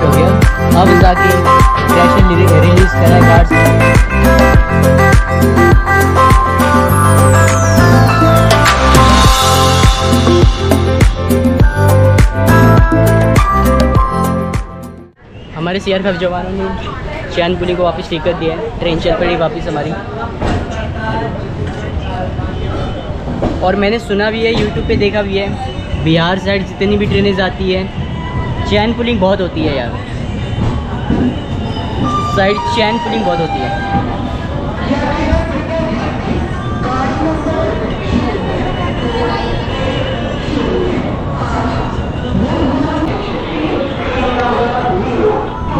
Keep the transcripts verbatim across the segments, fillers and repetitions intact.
Start हो गया। अब जाके फैशन अरेंजेस करा गार्ड्स। हमारे सी आर पी एफ जवानों ने चैनपुली को वापस टिकट दिया है, ट्रेन चल पड़ी वापस हमारी। और मैंने सुना भी है, यूट्यूब पे देखा भी है, बिहार साइड जितनी भी ट्रेनें जाती है चैन पुलिंग बहुत होती है यार, साइड चैन पुलिंग बहुत होती है।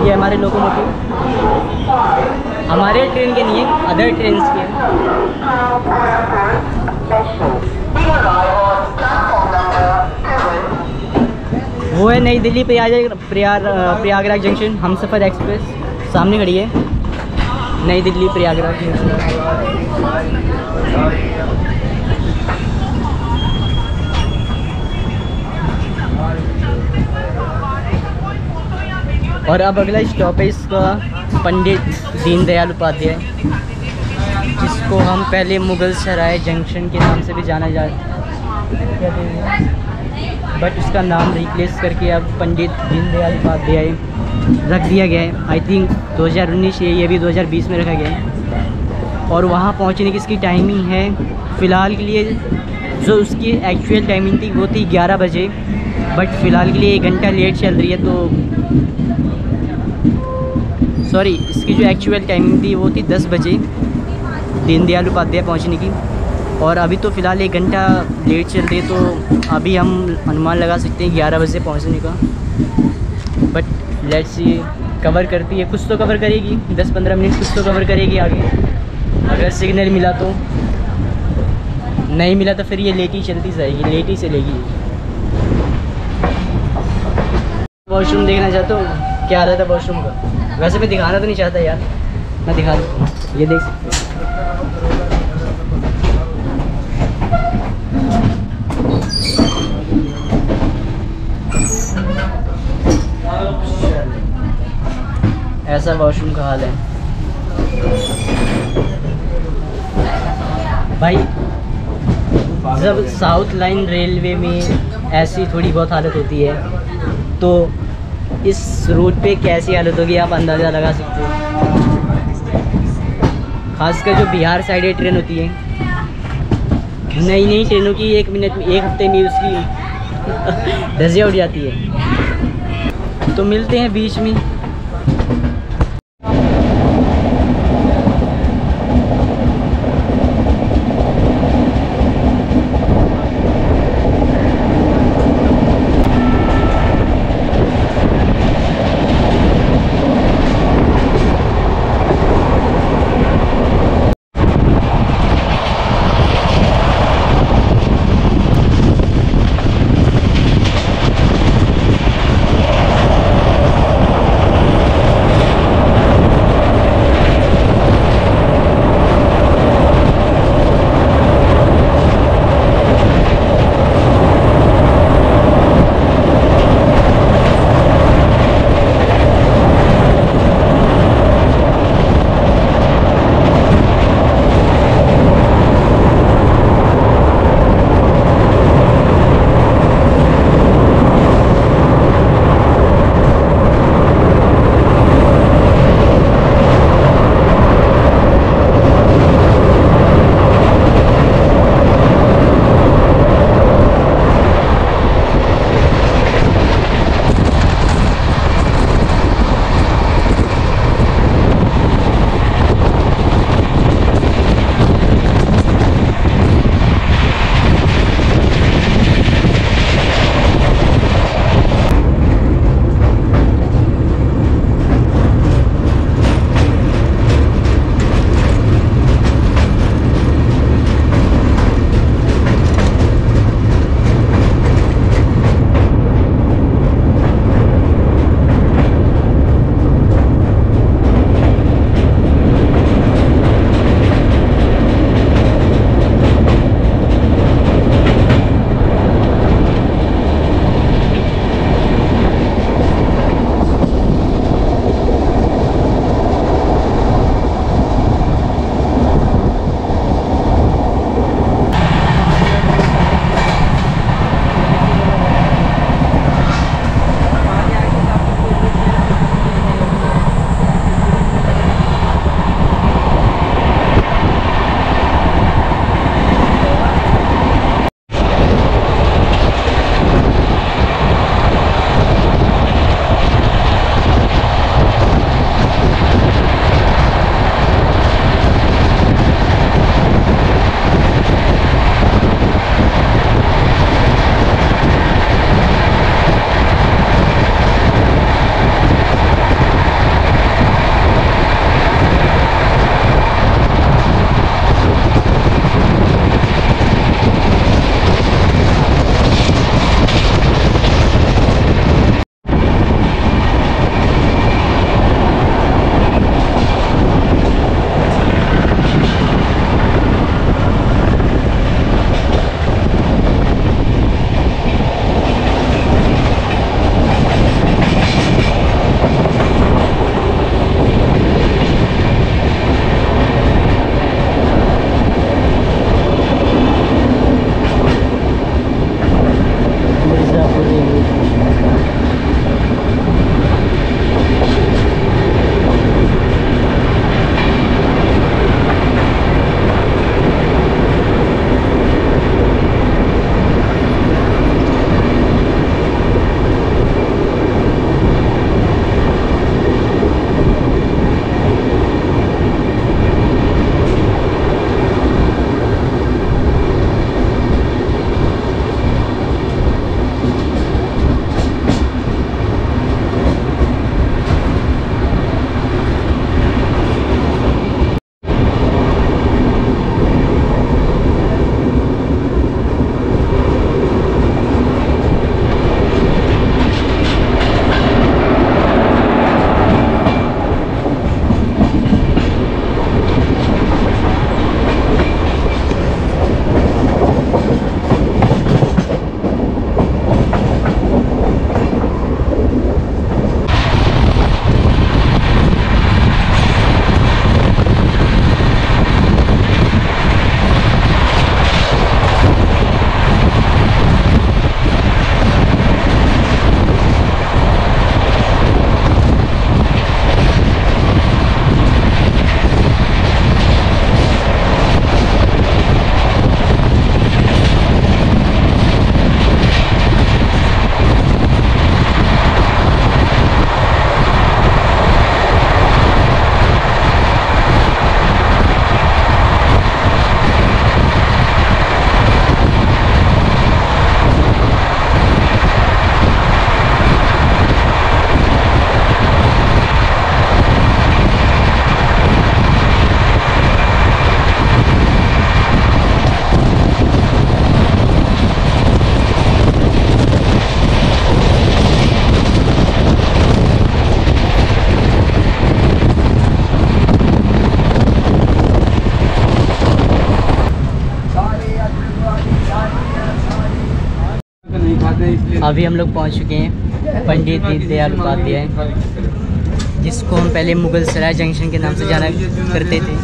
ये हमारे लोकोमोटिव हमारे ट्रेन के नहीं है, अदर ट्रेन के हैं। वो है नई दिल्ली प्रयाग प्रयाग प्रयागराज जंक्शन हमसफ़र एक्सप्रेस सामने खड़ी है, नई दिल्ली प्रयागराज जंक्शन। और अब अगला स्टॉप है इसका पंडित दीनदयाल उपाध्याय, जिसको हम पहले मुग़ल सराय जंक्शन के नाम से भी जाना जाते हैं, बट उसका नाम रिप्लेस करके अब पंडित दीनदयाल उपाध्याय रख दिया गया है। आई थिंक दो हज़ार उन्नीस ये भी दो हज़ार बीस में रखा गया है। और वहाँ पहुँचने की इसकी टाइमिंग है फ़िलहाल के लिए, जो उसकी एक्चुअल टाइमिंग थी वो थी ग्यारह बजे, बट फ़िलहाल के लिए एक घंटा लेट चल रही है। तो सॉरी, इसकी जो एक्चुअल टाइमिंग थी वो थी दस बजे दीनदयाल उपाध्याय पहुंचने की, और अभी तो फ़िलहाल एक घंटा लेट चल रही है। तो अभी हम अनुमान लगा सकते हैं ग्यारह बजे पहुंचने का, बट लेट्स सी कवर करती है, कुछ तो कवर करेगी, दस पंद्रह मिनट कुछ तो कवर करेगी आगे। अगर सिग्नल मिला तो, नहीं मिला तो फिर ये लेट ही चलती जाएगी, लेट ही चलेगी। वॉशरूम देखना चाहता हूँ क्या हालत है वॉशरूम का, वैसे मैं दिखाना तो नहीं चाहता यार, मैं दिखा देता हूँ, ये देख सकते हो, ऐसा वॉशरूम का हाल है भाई। जब साउथ लाइन रेलवे में ऐसी थोड़ी बहुत हालत होती है तो इस रूट पे कैसी हालत होगी आप अंदाज़ा लगा सकते हो। खासकर जो बिहार साइड ट्रेन होती है, नई नई ट्रेनों की एक मिनट में, एक हफ्ते में उसकी धज्जियाँ उड़ जाती है। तो मिलते हैं बीच में। अभी हम लोग पहुंच चुके हैं पंडित दीन दयाल उपाध्याय, जिसको हम पहले मुगल सराय जंक्शन के नाम से जाना करते थे।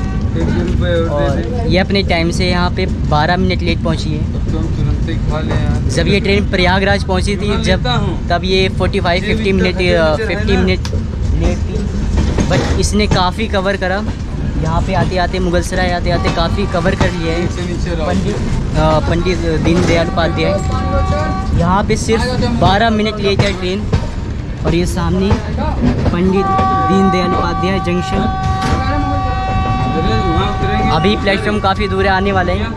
और ये अपने टाइम से यहाँ पे बारह मिनट लेट पहुँची है। जब ये ट्रेन प्रयागराज पहुँची थी जब तब ये पैंतालीस पचास मिनट पचास मिनट लेट थी, बट इसने काफ़ी कवर करा। यहाँ पे आते आते मुगल सराय आते आते काफ़ी कवर कर लिए हैं पंडित पंडित दीन दयाल उपाध्याय। यहाँ पे सिर्फ बारह मिनट लेट है ट्रेन। और ये सामने पंडित दीन दयाल उपाध्याय जंक्शन। अभी प्लेटफॉर्म काफ़ी दूर आने वाले हैं।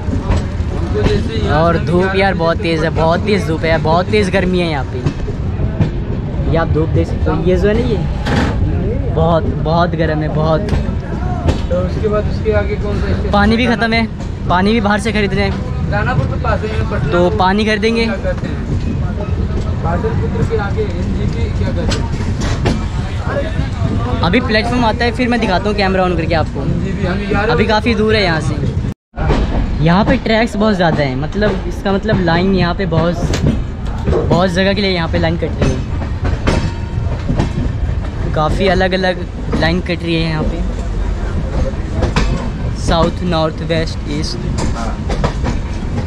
और धूप यार बहुत तेज़ है, बहुत तेज़ धूप है, बहुत तेज़ गर्मी है यहाँ पे। ये आप धूप देख सकते हो। ये जो है ना, ये बहुत बहुत गर्म है, बहुत। तो उसके बाद उसके आगे कौन सा? पानी भी ख़त्म है, पानी भी बाहर से खरीद रहे हैं, तो पानी खरीदेंगे। अभी प्लेटफॉर्म आता है, फिर मैं दिखाता हूँ कैमरा ऑन करके आपको। अभी काफ़ी दूर है यहाँ से। यहाँ पे ट्रैक्स बहुत ज़्यादा हैं, मतलब इसका मतलब लाइन यहाँ पे बहुत बहुत जगह के लिए यहाँ पे लाइन कट रही है। काफ़ी अलग अलग लाइन कट रही है यहाँ पे, साउथ नॉर्थ वेस्ट ईस्ट।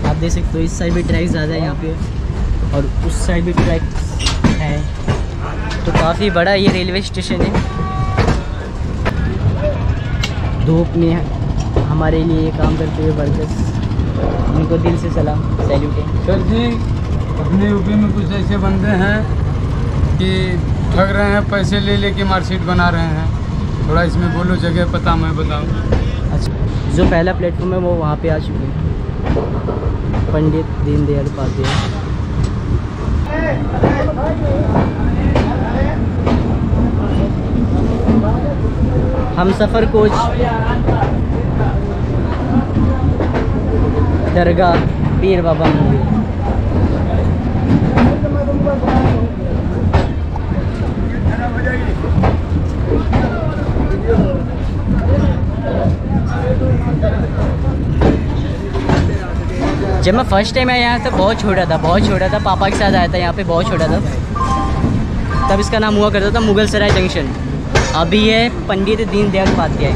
आप देख सकते हो इस साइड भी ट्रैक ज़्यादा है यहाँ पे, और उस साइड भी ट्रैक है। तो काफ़ी बड़ा ये रेलवे स्टेशन है। धूप में हमारे लिए काम करते हुए वर्कर्स, उनको दिल से सलाम, सैल्यूट है। सर जी, अपने यूपी में कुछ ऐसे बंदे हैं कि ठग रहे हैं, पैसे ले लेके मार्कशीट बना रहे हैं। थोड़ा इसमें बोलो, जगह पता मैं बताऊँ। जो पहला प्लेटफॉर्म है वो वहाँ पे आ चुके हैं पंडित दीनदयाल उपाध्याय। हमसफर कोच, दरगाह पीर बाबा मंदिर। जब मैं फर्स्ट टाइम आया यहाँ तब बहुत छोटा था, बहुत छोटा था पापा के साथ आया था यहाँ पे, बहुत छोटा था तब। इसका नाम हुआ करता था मुगल सराय जंक्शन। अभी है पंडित दीन दयाल उपाध्याय।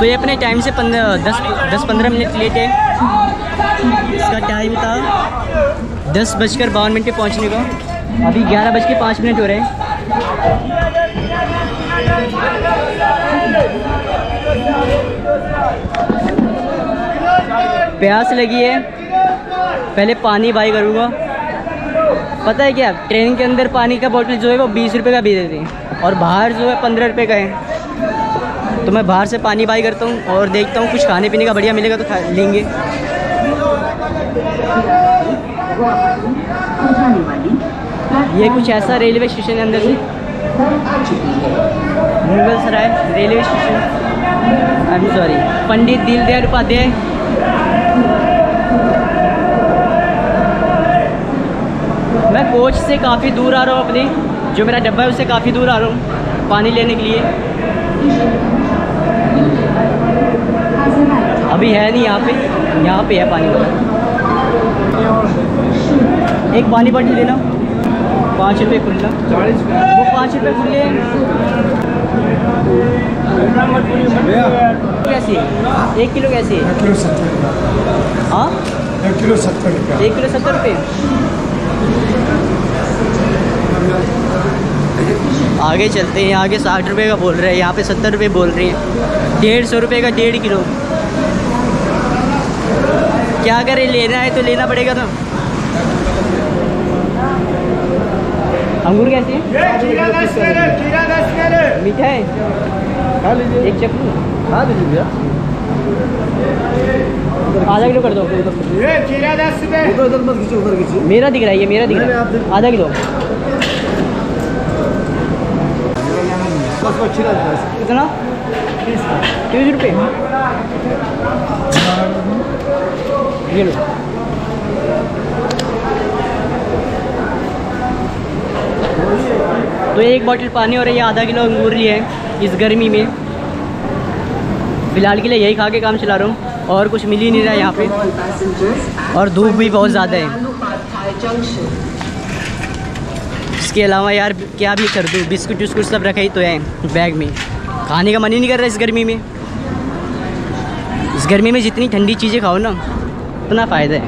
तो ये अपने टाइम से पंद्रह दस दस पंद्रह मिनट लेट है। इसका टाइम था दस बजकर बावन मिनट पर पहुँचने का। अभी ग्यारह बज के पाँच मिनट हो रहे हैं। प्यास लगी है, पहले पानी बाई करूँगा। पता है क्या, ट्रेन के अंदर पानी का बोतल जो है वो बीस रुपये का भी देते हैं, और बाहर जो है पंद्रह रुपये का है। तो मैं बाहर से पानी बाई करता हूँ और देखता हूँ कुछ खाने पीने का बढ़िया मिलेगा तो खा लेंगे। ये कुछ ऐसा रेलवे स्टेशन है अंदर से, Mughal Sarai railway station, I am sorry, Pandit Deendayal Upadhyay. मैं कोच से काफ़ी दूर आ रहा हूँ, अपने जो मेरा डब्बा है उससे काफ़ी दूर आ रहा हूँ पानी लेने के लिए। अभी है नहीं यहाँ पे, यहाँ पे है पानी बोतल। एक पानी बोतल लेना, पाँच रुपये खुल्ला। वो पाँच रुपये खुले कैसे है? एक किलो कैसे है? हाँ, एक किलो सत्तर रुपये। एक किलो सत्तर रुपये। आगे चलते हैं, आगे साठ रुपये का बोल रहे हैं, यहाँ पे सत्तर रुपये बोल रहे हैं। डेढ़ सौ रुपये का डेढ़ किलो। क्या करें, लेना है तो लेना पड़ेगा ना। अंगूर कैसे? मीठा है, एक चक्कू खा लीजिए। आधा किलो कर दो। मेरा दिख रहा है, ये मेरा दिख रहा है। आधा किलो कितना? तीस रुपये। ये लो। तो एक बॉटल पानी और ये आधा किलो अंगूर लिए हैं इस गर्मी में। फ़िलहाल के लिए यही खा के काम चला रहा हूँ और कुछ मिल ही नहीं रहा है यहाँ पे, और धूप भी बहुत ज़्यादा है। इसके अलावा यार क्या भी कर दूँ, बिस्कुट विस्कुट सब रखे ही तो है बैग में, खाने का मन ही नहीं कर रहा इस गर्मी में। इस गर्मी में जितनी ठंडी चीज़ें खाओ ना उतना फ़ायदा है।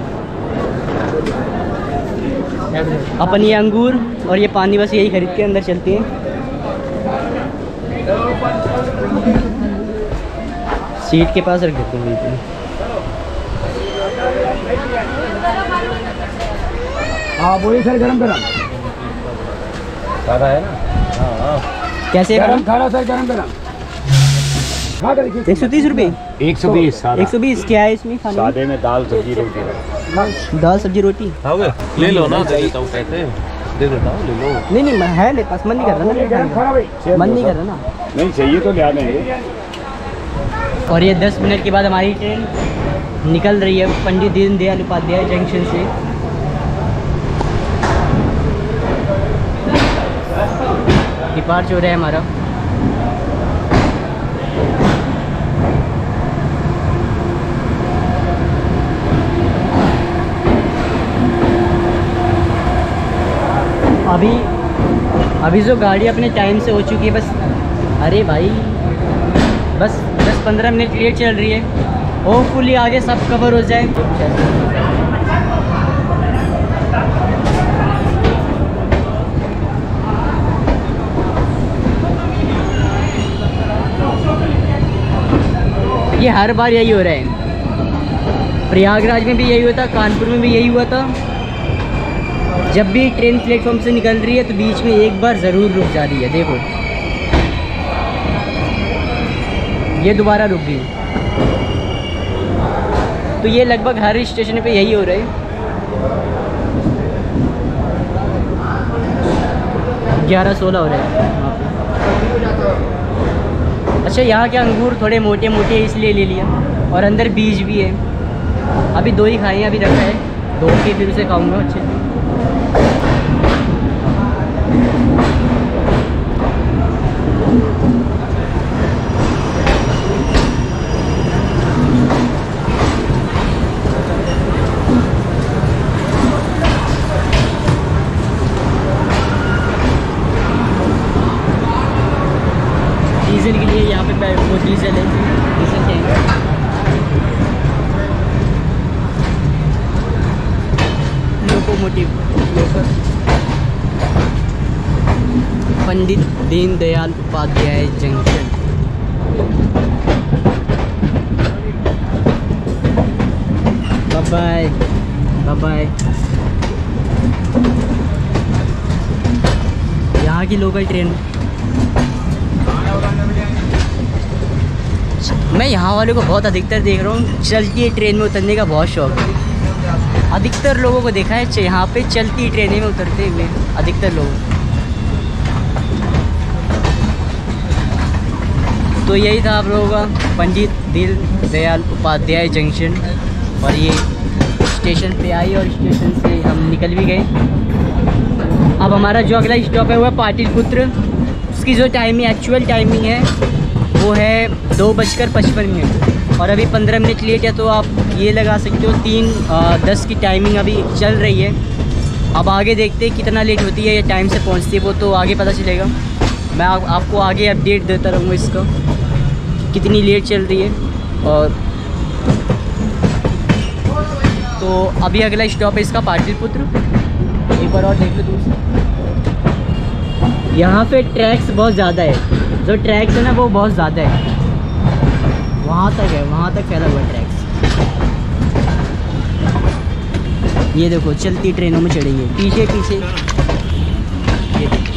अपन ये अंगूर और ये पानी बस यही खरीद के अंदर चलती है। सीट के पास रख देते हैं बिल्कुल। सर गरम गरम सादा है ना? हाँ कैसे गरम खा रहा सर, गरम गरम एक सौ तीस रुपये एक सौ बीस एक सौ बीस क्या है इसमें खाने? सादे में दाल सब्जी रोटी। दाल सब्जी रोटी ले लो ना, दे देता हूँ पैसे, दे देता हूँ ले लो। नहीं नहीं है मेरे पास, मन नहीं कर रहा ना, मन नहीं कर रहा ना। नहीं चाहिए तो ले आने। और ये दस मिनट के बाद हमारी ट्रेन निकल रही है पंडित दीन दयाल उपाध्याय जंक्शन से। डिपार्चर हो रहा है हमारा। अभी अभी जो गाड़ी अपने टाइम से हो चुकी है बस, अरे भाई बस दस पंद्रह मिनट लेट चल रही है। होपफुली आगे सब कवर हो जाए। ये हर बार यही हो रहा है, प्रयागराज में भी यही हुआ था, कानपुर में भी यही हुआ था। जब भी ट्रेन प्लेटफॉर्म से निकल रही है तो बीच में एक बार ज़रूर रुक जा रही है। देखो ये दोबारा रुक गई। तो ये लगभग हर स्टेशन पे यही हो रहा है। ग्यारह सोलह हो रहा है। अच्छा यहाँ के अंगूर थोड़े मोटे मोटे इसलिए ले लिया, और अंदर बीज भी है। अभी दो ही खाए हैं, अभी रखा है, दो के फिर उसे खाऊंगा अच्छे से। डीजल के लिए यहाँ पे वो डीजल है, diesel tank. Locomotive Pandit Deendayal Upadhyay junction. Bye bye bye bye. यहाँ की लोकल ट्रेन, मैं यहाँ वालों को बहुत अधिकतर देख रहा हूँ, चलती ट्रेन में उतरने का बहुत शौक है। अधिकतर लोगों को देखा है यहाँ पे चलती ट्रेनें में उतरते हुए, अधिकतर लोग। तो यही था आप लोगों का पंडित दीन दयाल उपाध्याय जंक्शन, और ये स्टेशन पे आई और स्टेशन से हम निकल भी गए। अब हमारा जो अगला स्टॉप है वो है पाटलिपुत्र। उसकी जो टाइमिंग, एक्चुअल टाइमिंग है वो है दो बजकर पचपन मिनट, और अभी पंद्रह मिनट लेट है तो आप ये लगा सकते हो तीन आ, दस की टाइमिंग अभी चल रही है। अब आगे देखते हैं कितना लेट होती है या टाइम से पहुँचती है, वो तो आगे पता चलेगा। मैं आ, आपको आगे अपडेट देता रहूँगा इसका, कितनी लेट चल रही है। और तो अभी अगला स्टॉप है इसका पाटलिपुत्र। एक बार और देख लो दोस्त, यहाँ पे ट्रैक्स बहुत ज़्यादा है। जो ट्रैक्स है ना वो बहुत ज़्यादा है, वहाँ तक है, वहाँ तक फैला हुआ ट्रैक्स। ये देखो चलती ट्रेनों में चढ़ेंगे पीछे पीछे। ये देखो,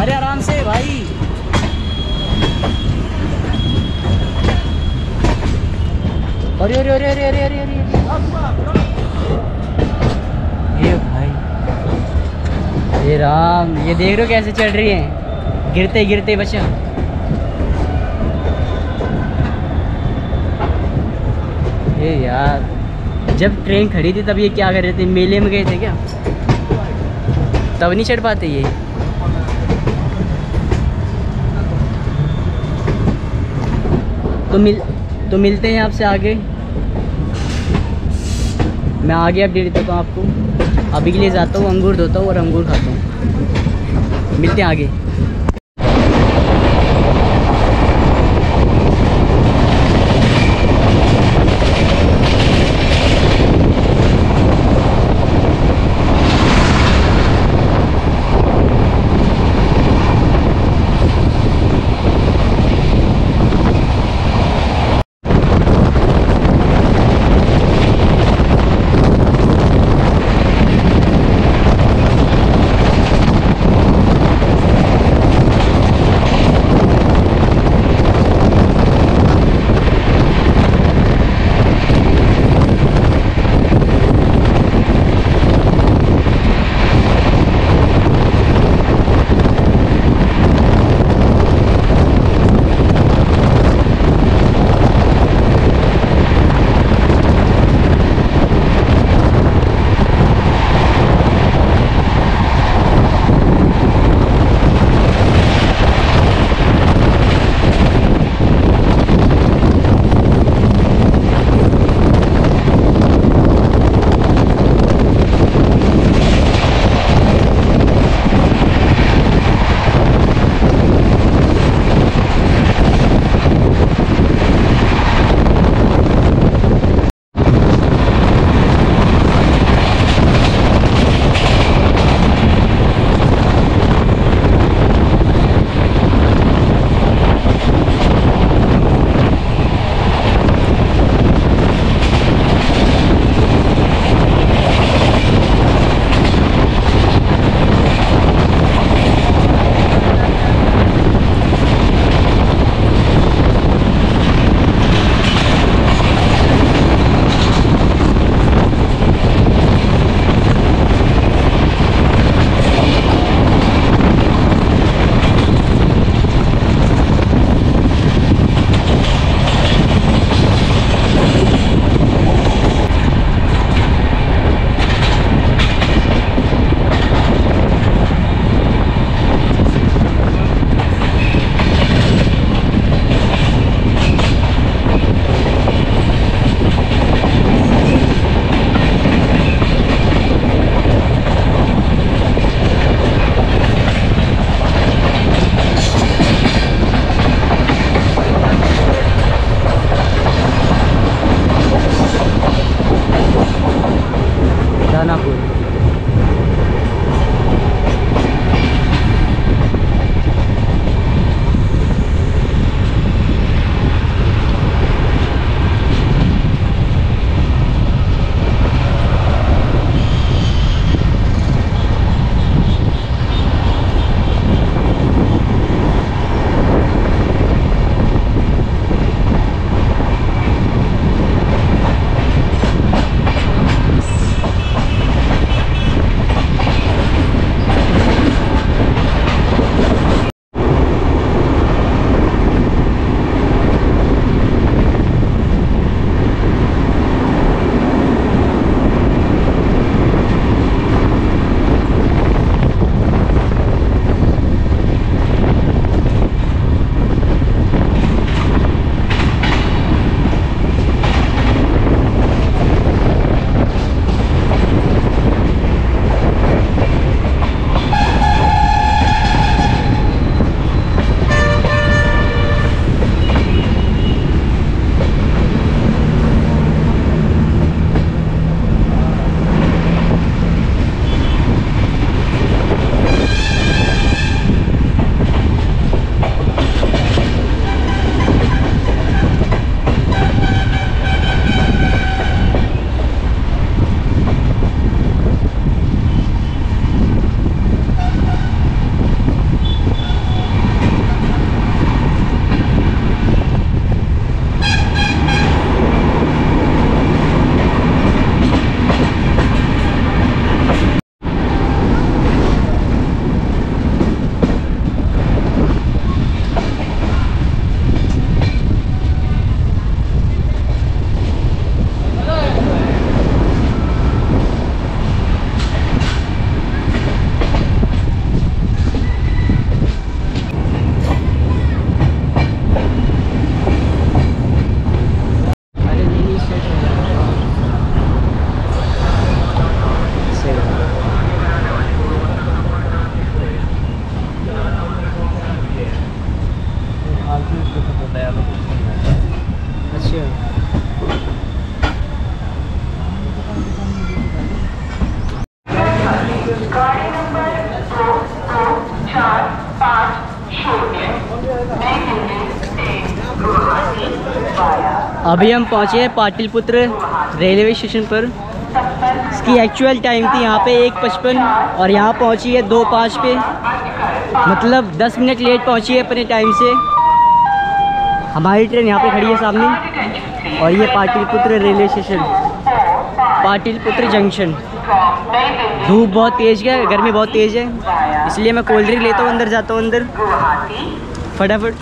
अरे आराम से भाई। अरे अरे अरे अरे अरे अरे अरे ये भाई, ये राम, ये देख रहे हो कैसे चढ़ रही है, गिरते गिरते बच्चा। ये यार जब ट्रेन खड़ी थी तब ये क्या कर रहे थे, मेले में गए थे क्या? तब नहीं चढ़ पाते ये। तो मिल तो मिलते हैं आपसे आगे, मैं आगे अपडेट देता हूँ आपको। अभी के लिए जाता हूँ, अंगूर धोता हूँ और अंगूर खाता हूँ। मिलते हैं आगे। अभी हम पहुंचे हैं पाटलिपुत्र रेलवे स्टेशन पर। इसकी एक्चुअल टाइम थी यहाँ पे एक पचपन और यहाँ पहुँची है दो पाँच पे, मतलब दस मिनट लेट पहुँची है अपने टाइम से। हमारी ट्रेन यहाँ पे खड़ी है सामने, और ये Pataliputra railway station, Pataliputra junction. धूप बहुत तेज़ है, गर्मी बहुत तेज़ है, इसलिए मैं कोल्ड ड्रिंक लेता हूँ, अंदर जाता हूँ अंदर फटाफट।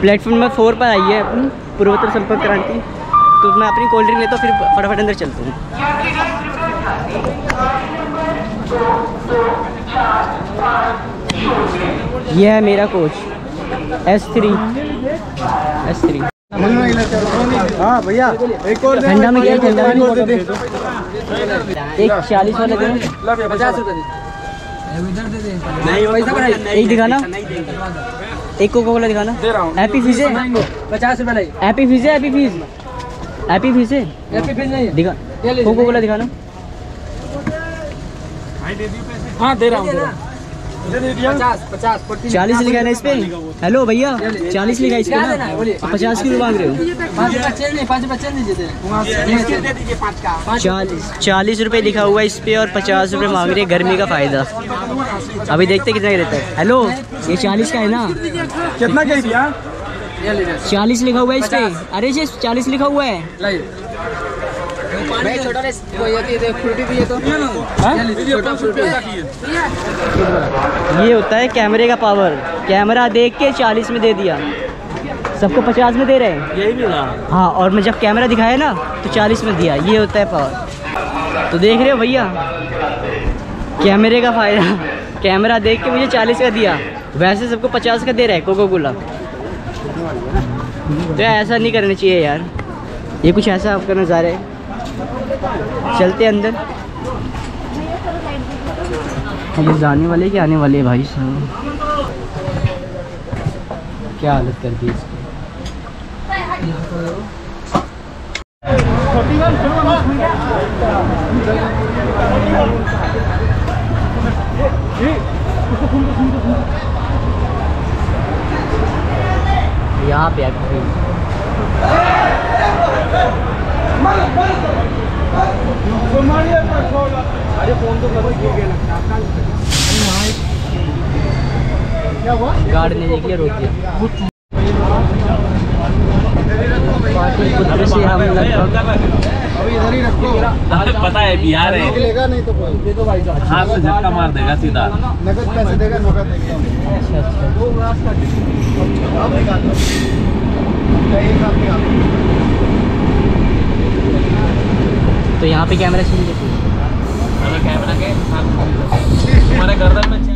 प्लेटफॉर्म नंबर फोर पर आई है अपनी पूर्वोत्तर संपर्क क्रांति, तो मैं अपनी कोल्ड ड्रिंक लेता हूँ, फिर फटाफट अंदर चलता हूँ। यह है मेरा coach S three S three. हाँ भैया एक और ठंडा में क्या ठंडा एक चालीस वाला दे, पचास रुपये एक दिखाना, एक कोको कोला दिखाना। हैप्पी फीस है पचास रुपये, हैप्पी फीस है हैप्पी फीस हैप्पी फीस है हैप्पी फीस नहीं दिखा, कोको कोला दिखाना। हाँ दे रहा हूँ चालीस लिखा है इस पे। हेलो भैया चालीस लिखा है इस पे, पचास की मांग रहे हो। चालीस चालीस रुपये लिखा हुआ है इस पे और पचास रुपये मांग रहे हैं। गर्मी का फायदा, अभी देखते कितना रहता है। हेलो ये चालीस का है ना, कितना का? चालीस लिखा हुआ है इस पे। अरे जी चालीस लिखा हुआ है भाई, छोटा ले ये तो ये होता है कैमरे का पावर। कैमरा देख के चालीस में दे दिया, सबको पचास में दे रहे हैं, यही मिला। हाँ, और मैं जब कैमरा दिखाया ना तो चालीस में दिया, ये होता है पावर। तो देख रहे हो भैया कैमरे का फायदा, कैमरा देख के मुझे चालीस का दिया, वैसे सबको पचास का दे रहा है कोको कोला। तो ऐसा नहीं करना चाहिए यार, ये कुछ ऐसा आपका नज़ारा है। चलते अंदर, ये जाने वाले कि आने वाले भाई साहब, क्या हालत कर दी इसकी। यहाँ पे अरे फोन तो क्या हुआ, गार्ड लेने के लिए रोक दिया। पता है बिहार है, हाथ से झटका मार देगा सीधा, नगद पैसे देगा नगद देगा। तो यहाँ पे कैमरा चाहिए, कैमरा के साथ हमारे गर्दन में